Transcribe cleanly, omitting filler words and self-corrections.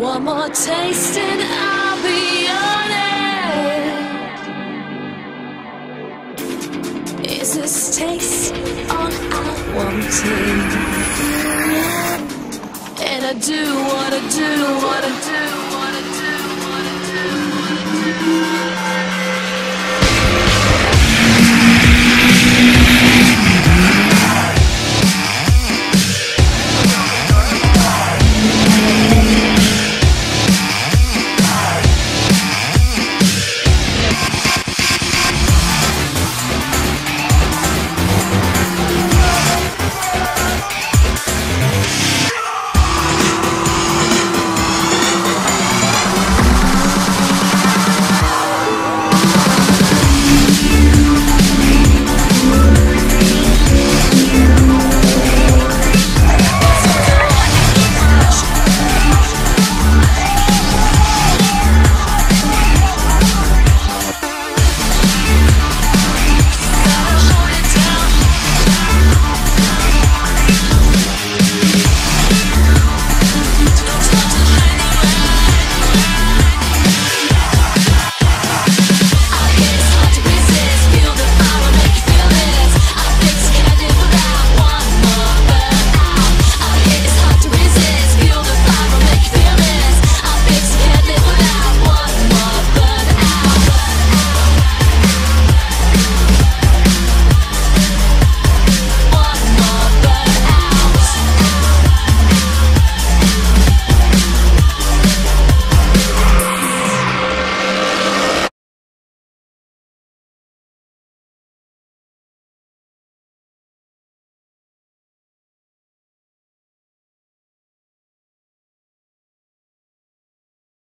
One more taste and I'll be on it. Is this taste all I wanted? And I do what I do, what I do.